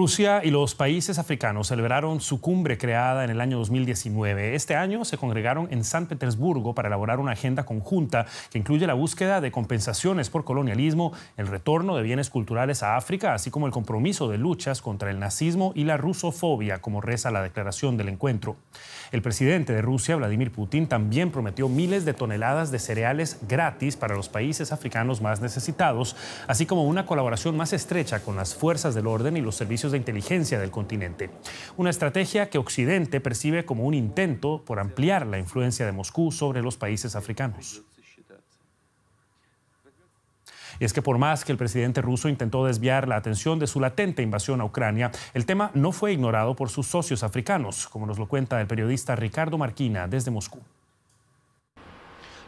Rusia y los países africanos celebraron su cumbre creada en el año 2019. Este año se congregaron en San Petersburgo para elaborar una agenda conjunta que incluye la búsqueda de compensaciones por colonialismo, el retorno de bienes culturales a África, así como el compromiso de luchas contra el nazismo y la rusofobia, como reza la declaración del encuentro. El presidente de Rusia, Vladimir Putin, también prometió miles de toneladas de cereales gratis para los países africanos más necesitados, así como una colaboración más estrecha con las fuerzas del orden y los servicios de inteligencia del continente. Una estrategia que Occidente percibe como un intento por ampliar la influencia de Moscú sobre los países africanos. Y es que por más que el presidente ruso intentó desviar la atención de su latente invasión a Ucrania, el tema no fue ignorado por sus socios africanos, como nos lo cuenta el periodista Ricardo Marquina desde Moscú.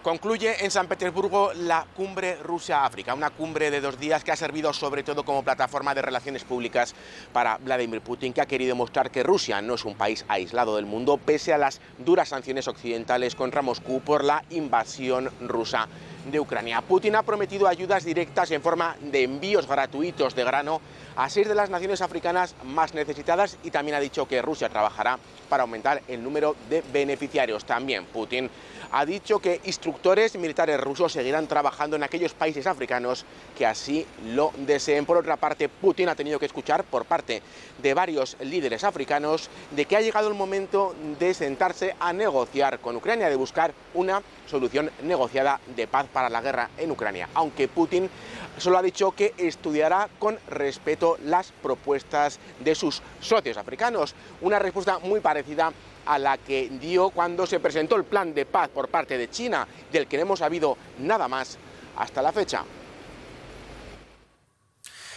Concluye en San Petersburgo la cumbre Rusia-África, una cumbre de 2 días que ha servido sobre todo como plataforma de relaciones públicas para Vladimir Putin, que ha querido mostrar que Rusia no es un país aislado del mundo, pese a las duras sanciones occidentales contra Moscú por la invasión rusa de Ucrania. Putin ha prometido ayudas directas en forma de envíos gratuitos de grano a 6 de las naciones africanas más necesitadas y también ha dicho que Rusia trabajará para aumentar el número de beneficiarios. También Putin ha dicho que instructores militares rusos seguirán trabajando en aquellos países africanos que así lo deseen. Por otra parte, Putin ha tenido que escuchar por parte de varios líderes africanos de que ha llegado el momento de sentarse a negociar con Ucrania, de buscar una solución negociada de paz para la guerra en Ucrania, aunque Putin solo ha dicho que estudiará con respeto las propuestas de sus socios africanos. Una respuesta muy parecida a la que dio cuando se presentó el plan de paz por parte de China, del que no hemos sabido nada más hasta la fecha.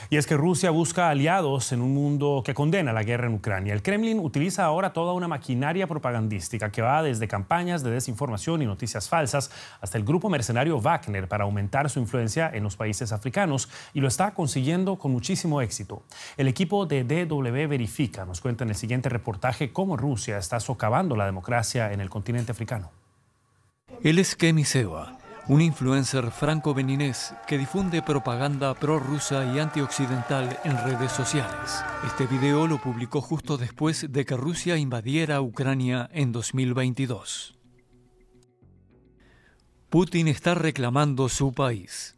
Y es que Rusia busca aliados en un mundo que condena la guerra en Ucrania. El Kremlin utiliza ahora toda una maquinaria propagandística que va desde campañas de desinformación y noticias falsas hasta el grupo mercenario Wagner para aumentar su influencia en los países africanos, y lo está consiguiendo con muchísimo éxito. El equipo de DW Verifica nos cuenta en el siguiente reportaje cómo Rusia está socavando la democracia en el continente africano. Él es Seba, un influencer franco-beninés que difunde propaganda prorrusa y antioccidental en redes sociales. Este video lo publicó justo después de que Rusia invadiera Ucrania en 2022. Putin está reclamando su país.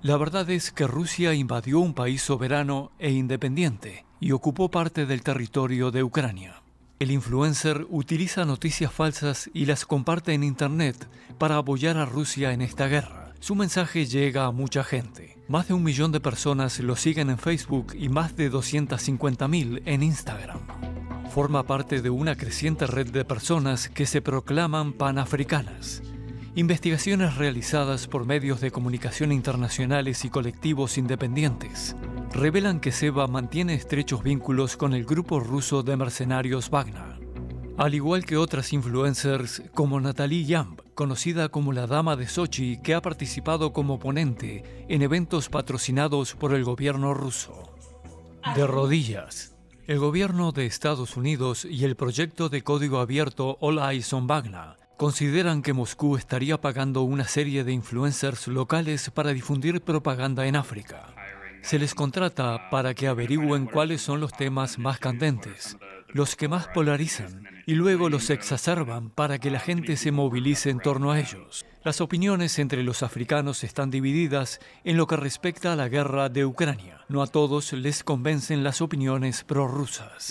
La verdad es que Rusia invadió un país soberano e independiente y ocupó parte del territorio de Ucrania. El influencer utiliza noticias falsas y las comparte en Internet para apoyar a Rusia en esta guerra. Su mensaje llega a mucha gente. Más de 1 millón de personas lo siguen en Facebook y más de 250.000 en Instagram. Forma parte de una creciente red de personas que se proclaman panafricanas. Investigaciones realizadas por medios de comunicación internacionales y colectivos independientes revelan que Seba mantiene estrechos vínculos con el grupo ruso de mercenarios Wagner, al igual que otras influencers como Nathalie Yamb, conocida como la Dama de Sochi, que ha participado como ponente en eventos patrocinados por el gobierno ruso. De rodillas, el gobierno de Estados Unidos y el proyecto de código abierto All Eyes on Wagner consideran que Moscú estaría pagando una serie de influencers locales para difundir propaganda en África. Se les contrata para que averigüen cuáles son los temas más candentes, los que más polarizan, y luego los exacerban para que la gente se movilice en torno a ellos. Las opiniones entre los africanos están divididas en lo que respecta a la guerra de Ucrania. No a todos les convencen las opiniones prorrusas.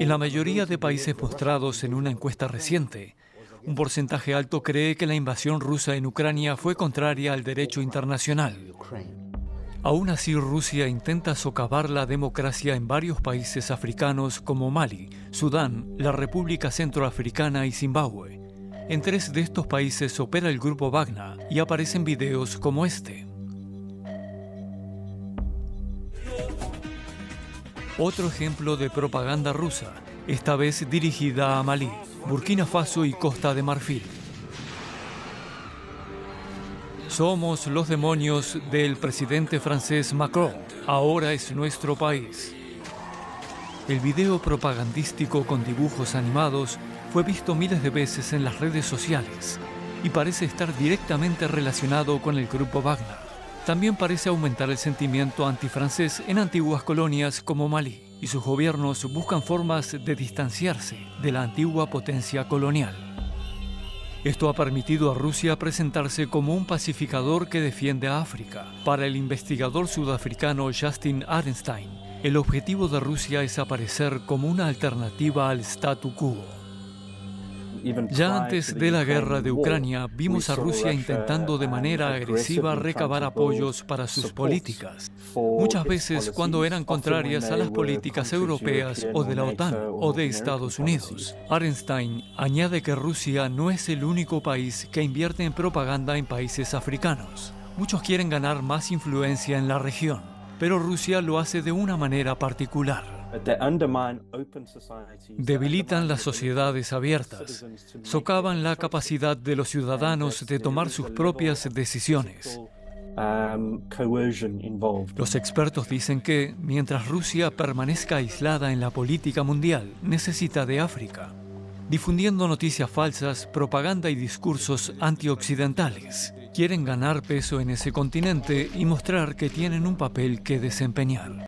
En la mayoría de países mostrados en una encuesta reciente, un porcentaje alto cree que la invasión rusa en Ucrania fue contraria al derecho internacional. Aún así, Rusia intenta socavar la democracia en varios países africanos como Mali, Sudán, la República Centroafricana y Zimbabue. En 3 de estos países opera el grupo Wagner y aparecen videos como este. Otro ejemplo de propaganda rusa, esta vez dirigida a Mali, Burkina Faso y Costa de Marfil. Somos los demonios del presidente francés Macron. Ahora es nuestro país. El video propagandístico con dibujos animados fue visto miles de veces en las redes sociales y parece estar directamente relacionado con el grupo Wagner. También parece aumentar el sentimiento antifrancés en antiguas colonias como Mali, y sus gobiernos buscan formas de distanciarse de la antigua potencia colonial. Esto ha permitido a Rusia presentarse como un pacificador que defiende a África. Para el investigador sudafricano Justin Arenstein, el objetivo de Rusia es aparecer como una alternativa al statu quo. Ya antes de la guerra de Ucrania, vimos a Rusia intentando de manera agresiva recabar apoyos para sus políticas, muchas veces cuando eran contrarias a las políticas europeas o de la OTAN o de Estados Unidos. Arenstein añade que Rusia no es el único país que invierte en propaganda en países africanos. Muchos quieren ganar más influencia en la región, pero Rusia lo hace de una manera particular. Debilitan las sociedades abiertas, socavan la capacidad de los ciudadanos de tomar sus propias decisiones. Los expertos dicen que, mientras Rusia permanezca aislada en la política mundial, necesita de África, difundiendo noticias falsas, propaganda y discursos antioccidentales. Quieren ganar peso en ese continente y mostrar que tienen un papel que desempeñar.